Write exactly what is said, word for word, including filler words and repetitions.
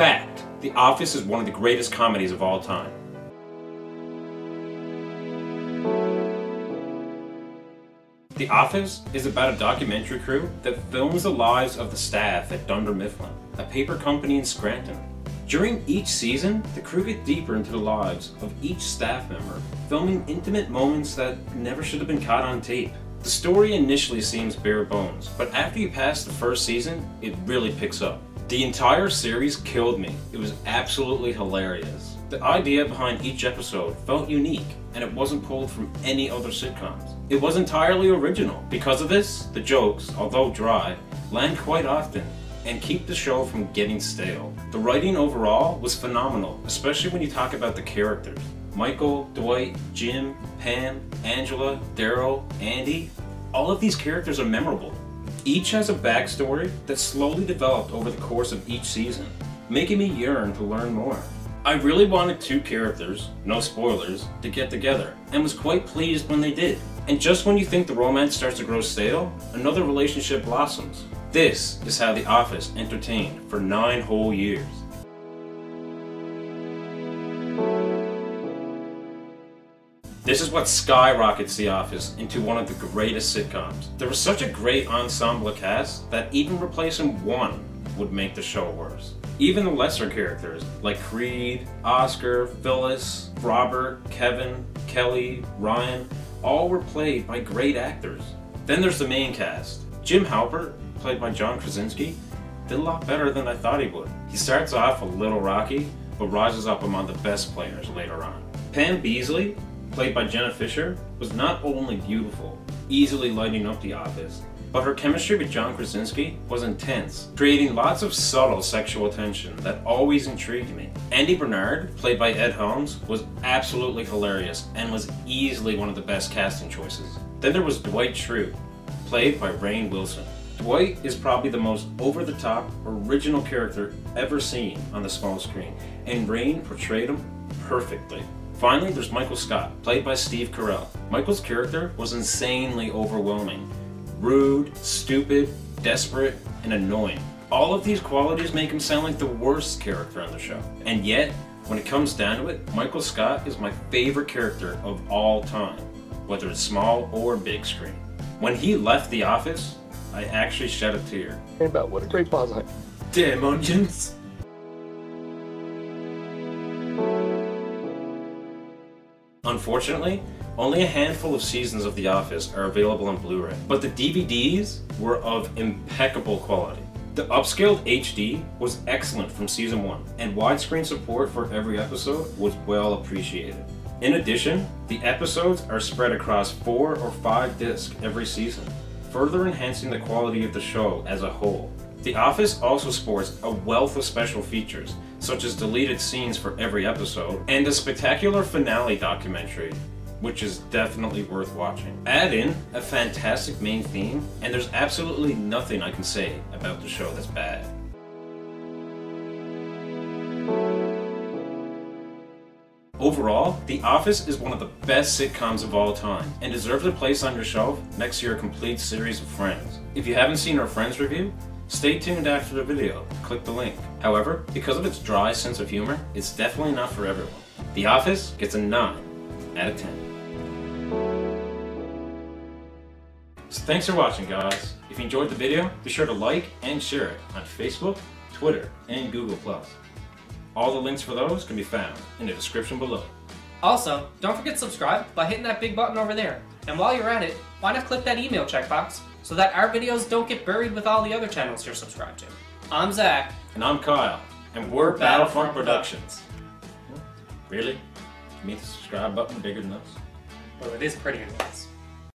fact, The Office is one of the greatest comedies of all time. The Office is about a documentary crew that films the lives of the staff at Dunder Mifflin, a paper company in Scranton. During each season, the crew get deeper into the lives of each staff member, filming intimate moments that never should have been caught on tape. The story initially seems bare bones, but after you pass the first season, it really picks up. The entire series killed me. It was absolutely hilarious. The idea behind each episode felt unique, and it wasn't pulled from any other sitcoms. It was entirely original. Because of this, the jokes, although dry, land quite often and keep the show from getting stale. The writing overall was phenomenal, especially when you talk about the characters. Michael, Dwight, Jim, Pam, Angela, Darryl, Andy, all of these characters are memorable. Each has a backstory that slowly developed over the course of each season, making me yearn to learn more. I really wanted two characters, no spoilers, to get together, and was quite pleased when they did. And just when you think the romance starts to grow stale, another relationship blossoms. This is how The Office entertained for nine whole years. This is what skyrockets The Office into one of the greatest sitcoms. There was such a great ensemble cast that even replacing one would make the show worse. Even the lesser characters like Creed, Oscar, Phyllis, Robert, Kevin, Kelly, Ryan, all were played by great actors. Then there's the main cast. Jim Halpert, played by John Krasinski, did a lot better than I thought he would. He starts off a little rocky, but rises up among the best players later on. Pam Beesly, played by Jenna Fischer, was not only beautiful, easily lighting up the office, but her chemistry with John Krasinski was intense, creating lots of subtle sexual tension that always intrigued me. Andy Bernard, played by Ed Helms, was absolutely hilarious and was easily one of the best casting choices. Then there was Dwight Schrute, played by Rainn Wilson. Dwight is probably the most over-the-top, original character ever seen on the small screen, and Rainn portrayed him perfectly. Finally, there's Michael Scott, played by Steve Carell. Michael's character was insanely overwhelming, rude, stupid, desperate, and annoying. All of these qualities make him sound like the worst character on the show. And yet, when it comes down to it, Michael Scott is my favorite character of all time, whether it's small or big screen. When he left the office, I actually shed a tear. Hey, but what a great pause. Damn onions! Unfortunately, only a handful of seasons of The Office are available on Blu-ray, but the D V Ds were of impeccable quality. The upscaled H D was excellent from season one, and widescreen support for every episode was well appreciated. In addition, the episodes are spread across four or five discs every season, further enhancing the quality of the show as a whole. The Office also sports a wealth of special features, such as deleted scenes for every episode, and a spectacular finale documentary, which is definitely worth watching. Add in a fantastic main theme, and there's absolutely nothing I can say about the show that's bad. Overall, The Office is one of the best sitcoms of all time and deserves a place on your shelf next to your complete series of Friends. If you haven't seen our Friends review, stay tuned after the video. Click the link. However, because of its dry sense of humor, it's definitely not for everyone. The Office gets a nine out of ten. So thanks for watching, guys. If you enjoyed the video, be sure to like and share it on Facebook, Twitter, and Google plus. All the links for those can be found in the description below. Also, don't forget to subscribe by hitting that big button over there. And while you're at it, why not click that email checkbox so that our videos don't get buried with all the other channels you're subscribed to. I'm Zach. And I'm Kyle. And we're Battlefront Productions. Really? You mean the subscribe button bigger than us? Well, it is prettier than us.